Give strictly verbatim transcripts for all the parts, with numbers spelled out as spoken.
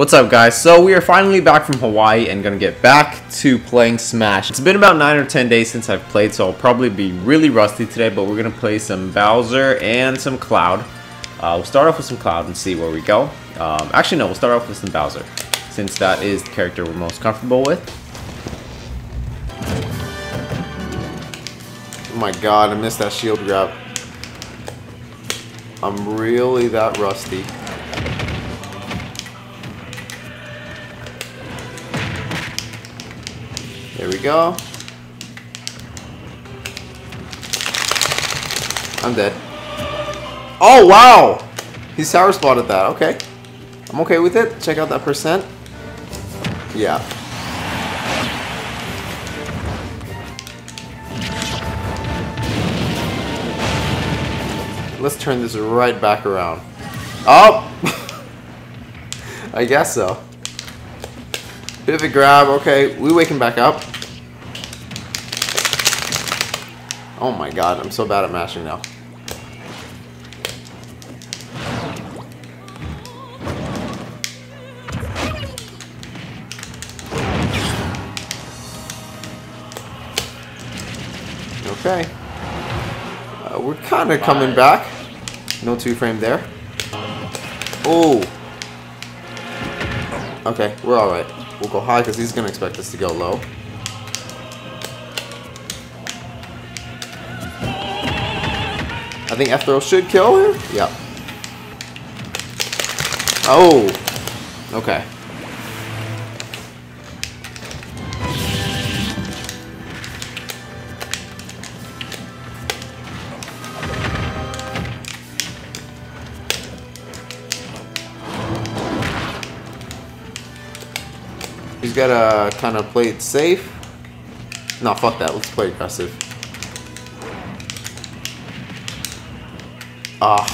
What's up, guys? So we are finally back from Hawaii and gonna get back to playing Smash. It's been about nine or ten days since I've played, so I'll probably be really rusty today, but we're gonna play some Bowser and some Cloud. Uh, we'll start off with some Cloud and see where we go. Um, actually, no, we'll start off with some Bowser, since that is the character we're most comfortable with. Oh my god, I missed that shield grab. I'm really that rusty. There we go. I'm dead. Oh, wow! He sour spotted that. Okay. I'm okay with it. Check out that percent. Yeah. Let's turn this right back around. Oh! I guess so. Bit of a grab. Okay, we wake him back up. Oh my god, I'm so bad at mashing now. Okay. Uh, we're kind of coming back. No two-frame there. Oh. Okay, we're alright. We'll go high because he's going to expect us to go low. I think F-throw should kill him? Yeah. Oh. Okay. He's gotta kind of play it safe. No, fuck that. Let's play aggressive. Ah.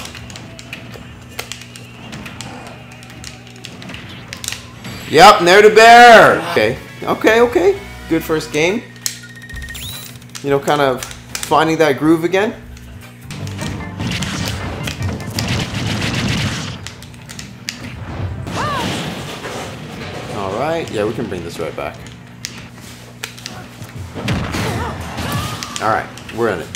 Yep, there to bear. Okay, okay, okay. Good first game. You know, kind of finding that groove again. Yeah, we can bring this right back. Alright, we're in it.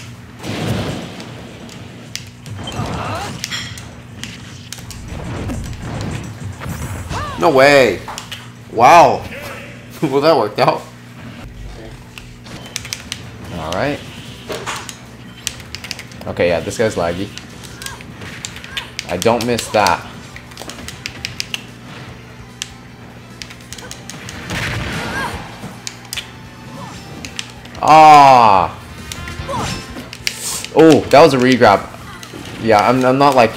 No way! Wow! Well, that worked out. Alright. Okay, yeah, this guy's laggy. I don't miss that. Ah! Oh, that was a re-grab. Yeah, I'm, I'm not, like,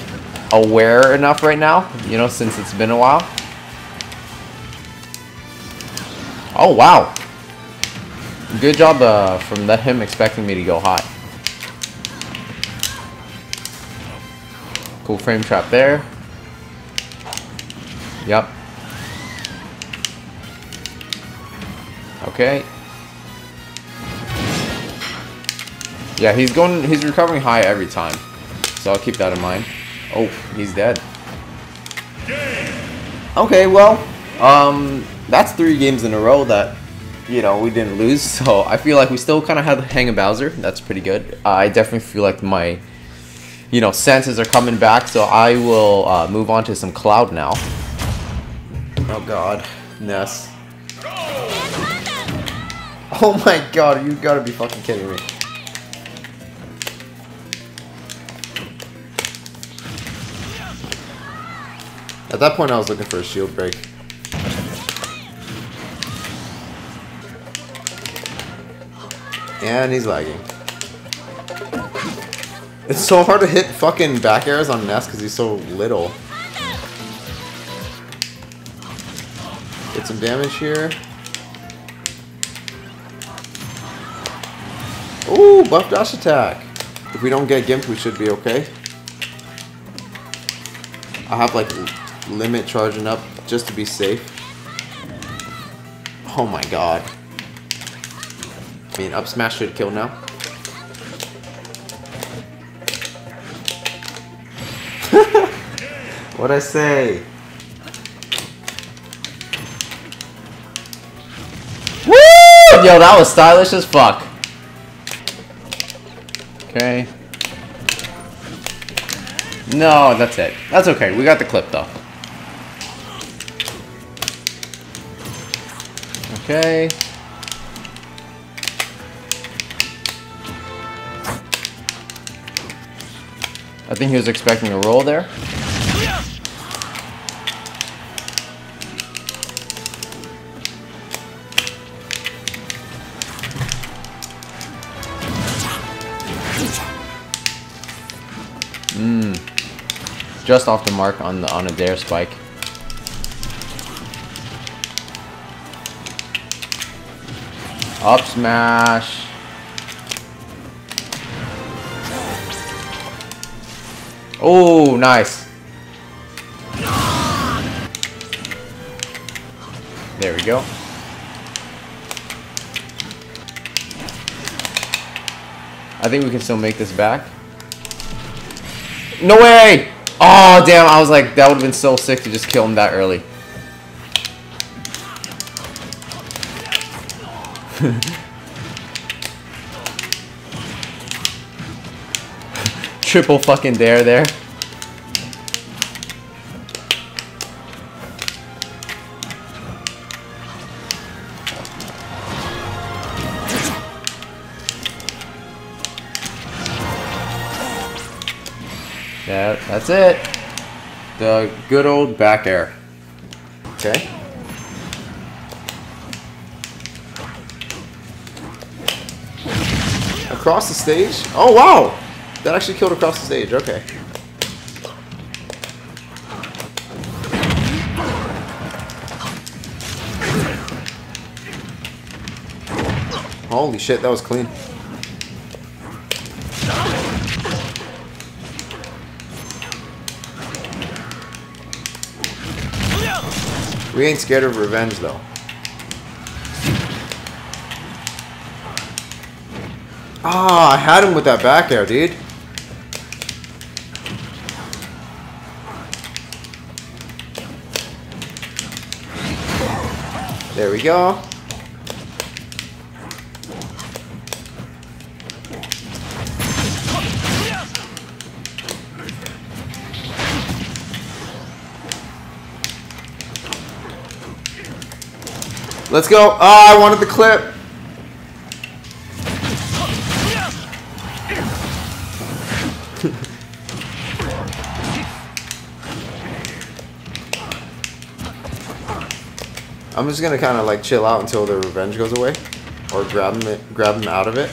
aware enough right now, you know, since it's been a while. Oh, wow. Good job uh, from that him expecting me to go hot. Cool frame trap there. Yep. Okay. Yeah, he's going. He's recovering high every time, so I'll keep that in mind. Oh, he's dead. Okay, well, um, that's three games in a row that, you know, we didn't lose. So I feel like we still kind of had the hang of Bowser. That's pretty good. Uh, I definitely feel like my, you know, senses are coming back. So I will uh, move on to some Cloud now. Oh God, Ness. Oh my God, you gotta be fucking kidding me. At that point, I was looking for a shield break. And he's lagging. It's so hard to hit fucking back airs on Ness because he's so little. Get some damage here. Ooh, buff dash attack. If we don't get gimped, we should be okay. I have like... limit charging up just to be safe. Oh my god. I mean, up smash should kill now. What'd I say? Yo, that was stylish as fuck. Okay. No, that's it. That's okay. We got the clip, though. Okay. I think he was expecting a roll there. Mmm. Just off the mark on the on a dare spike. Up smash. Oh, nice. There we go. I think we can still make this back. No way! Oh, damn, I was like, that would have been so sick to just kill him that early. Triple fucking dare there. Yeah, that's it. The good old back air. Okay. Across the stage? Oh, wow! That actually killed across the stage, okay. Holy shit, that was clean. We ain't scared of revenge, though. Ah, I had him with that back air, dude. There we go. Let's go. Oh, I wanted the clip. I'm just gonna kind of like chill out until the revenge goes away, or grab him, grab him out of it.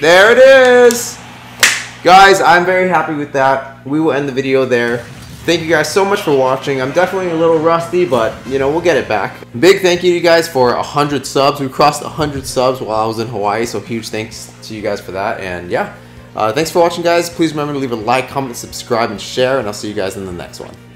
There it is, guys. I'm very happy with that. We will end the video there. Thank you guys so much for watching. I'm definitely a little rusty, but you know, we'll get it back. Big thank you to you guys for one hundred subs. We crossed one hundred subs while I was in Hawaii, so huge thanks to you guys for that. And yeah, uh, thanks for watching, guys. Please remember to leave a like, comment, subscribe, and share, and I'll see you guys in the next one.